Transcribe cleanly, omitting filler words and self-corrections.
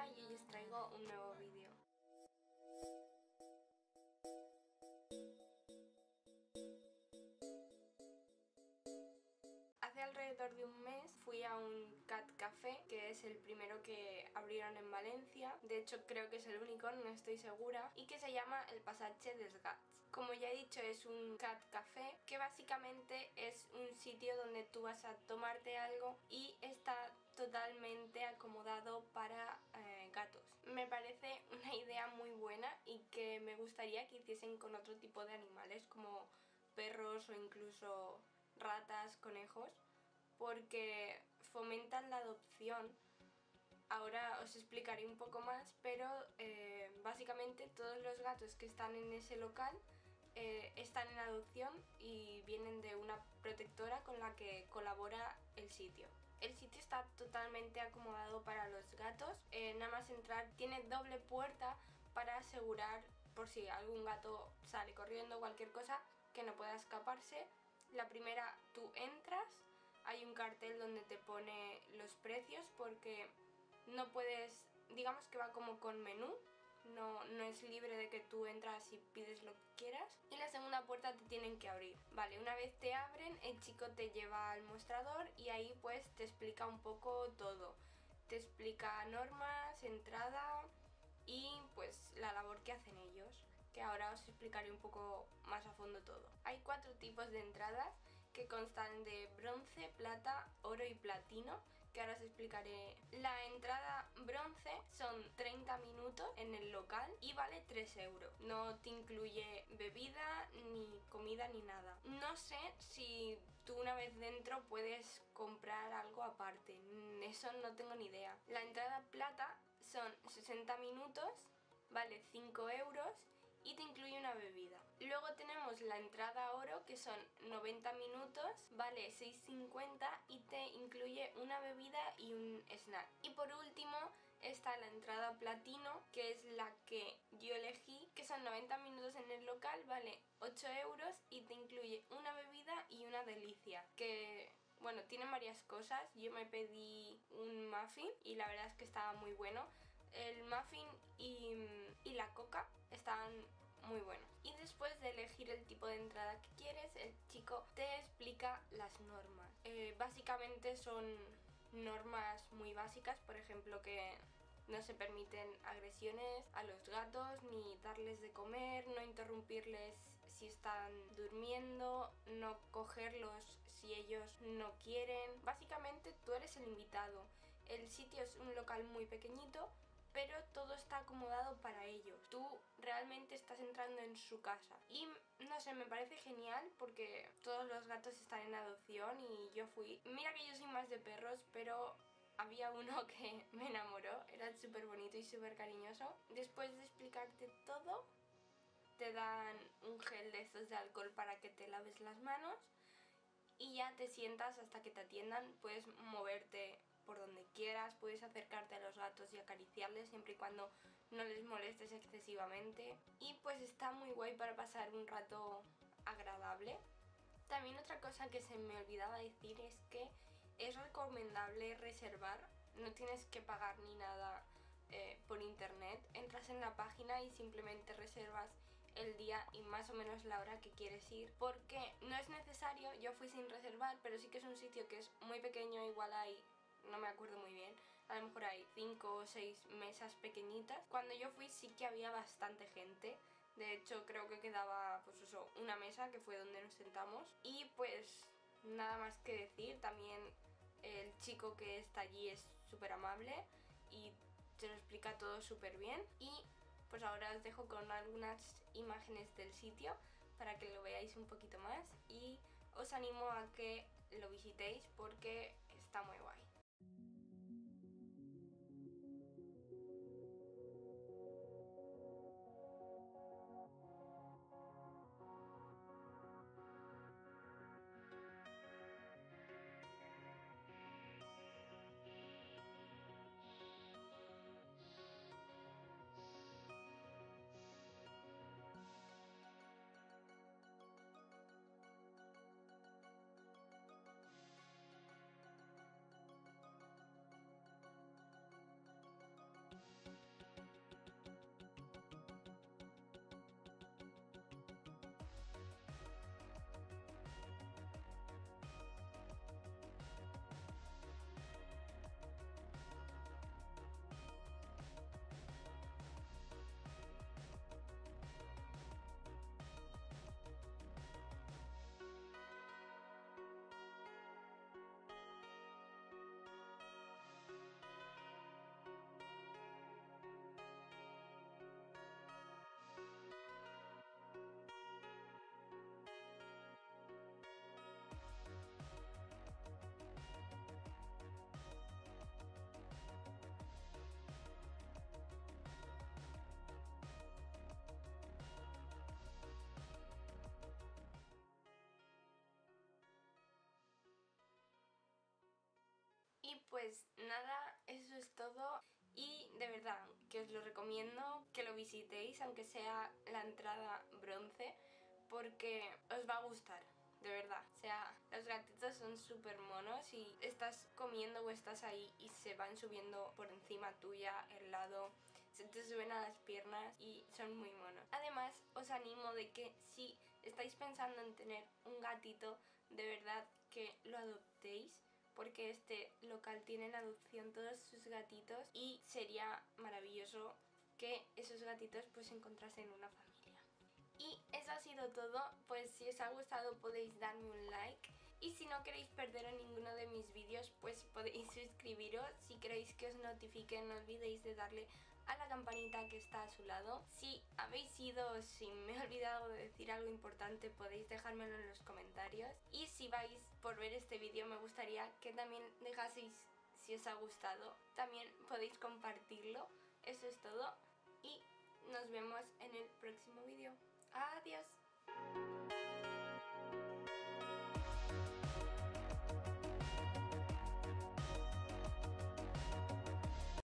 día y hoy os traigo un nuevo vídeo. Hace alrededor de un mes fui a un cat café, que es el primero que abrieron en Valencia, de hecho creo que es el único, no estoy segura, y que se llama El Passatge dels Gats. Como ya he dicho, es un cat café que básicamente es un sitio donde tú vas a tomarte algo y está totalmente acomodado para gatos. Me parece una idea muy buena y que me gustaría que hiciesen con otro tipo de animales como perros o incluso ratas, conejos, porque fomentan la adopción. Ahora os explicaré un poco más, pero básicamente todos los gatos que están en ese local están en adopción y vienen de una protectora con la que colabora el sitio. El sitio está totalmente acomodado para los gatos, nada más entrar tiene doble puerta para asegurar, por si algún gato sale corriendo o cualquier cosa, que no pueda escaparse. La primera, tú entras, hay un cartel donde te pone los precios porque no puedes, digamos que va como con menú, no es libre de que tú entras y pides lo que quieras. Y la segunda puerta te tienen que abrir. Vale, una vez te abren, el chico te lleva al mostrador y ahí pues te explica un poco todo. Te explica normas, entrada y pues la labor que hacen ellos, que ahora os explicaré un poco más a fondo todo. Hay 4 tipos de entradas que constan de bronce, plata, oro y platino, que ahora os explicaré. La entrada bronce son 30 minutos en el local y vale 3 euros. No te incluye bebida, ni comida, ni nada. No sé si tú una vez dentro puedes comprar algo aparte, eso no tengo ni idea. La entrada plata son 60 minutos, vale 5 euros. Y te incluye una bebida. Luego tenemos la entrada oro, que son 90 minutos, vale 6,50 y te incluye una bebida y un snack. Y por último está la entrada platino, que es la que yo elegí, que son 90 minutos en el local, vale 8 euros y te incluye una bebida y una delicia, que bueno, tienen varias cosas. Yo me pedí un muffin y la verdad es que estaba muy bueno. El muffin y la coca están muy buenos. Y después de elegir el tipo de entrada que quieres, el chico te explica las normas. Básicamente son normas muy básicas, por ejemplo que no se permiten agresiones a los gatos, ni darles de comer, no interrumpirles si están durmiendo, no cogerlos si ellos no quieren. Básicamente tú eres el invitado. El sitio es un local muy pequeñito, pero todo está acomodado para ellos. Tú realmente estás entrando en su casa. Y no sé, me parece genial porque todos los gatos están en adopción y yo fui. Mira que yo soy más de perros, pero había uno que me enamoró. Era súper bonito y súper cariñoso. Después de explicarte todo, te dan un gel de estos de alcohol para que te laves las manos. Y ya te sientas hasta que te atiendan. Puedes moverte por donde quieras, puedes acercarte a los gatos y acariciarles siempre y cuando no les molestes excesivamente, y pues está muy guay para pasar un rato agradable. También otra cosa que se me olvidaba decir es que es recomendable reservar, no tienes que pagar ni nada por internet, entras en la página y simplemente reservas el día y más o menos la hora que quieres ir, porque no es necesario. Yo fui sin reservar, pero sí que es un sitio que es muy pequeño, igual hay, no me acuerdo muy bien, a lo mejor hay 5 o 6 mesas pequeñitas. Cuando yo fui sí que había bastante gente, de hecho creo que quedaba pues eso, una mesa que fue donde nos sentamos. Y pues nada más que decir, también el chico que está allí es súper amable y se lo explica todo súper bien. Y pues ahora os dejo con algunas imágenes del sitio para que lo veáis un poquito más y os animo a que lo visitéis porque está muy guay. Pues nada, eso es todo y de verdad que os lo recomiendo que lo visitéis, aunque sea la entrada bronce, porque os va a gustar, de verdad. O sea, los gatitos son súper monos y estás comiendo o estás ahí y se van subiendo por encima tuya, el lado, se te suben a las piernas y son muy monos. Además, os animo de que si estáis pensando en tener un gatito, de verdad que lo adoptéis, porque este local tiene en adopción todos sus gatitos y sería maravilloso que esos gatitos pues encontrasen una familia. Y eso ha sido todo, pues si os ha gustado podéis darme un like y si no queréis perderos ninguno de mis vídeos pues podéis suscribiros. Si queréis que os notifiquen no olvidéis de darle a la campanita que está a su lado. Si habéis ido, si me he olvidado de decir algo importante podéis dejármelo en los comentarios. Y si vais por ver este vídeo me gustaría que también dejaseis si os ha gustado, también podéis compartirlo. Eso es todo y nos vemos en el próximo vídeo. Adiós.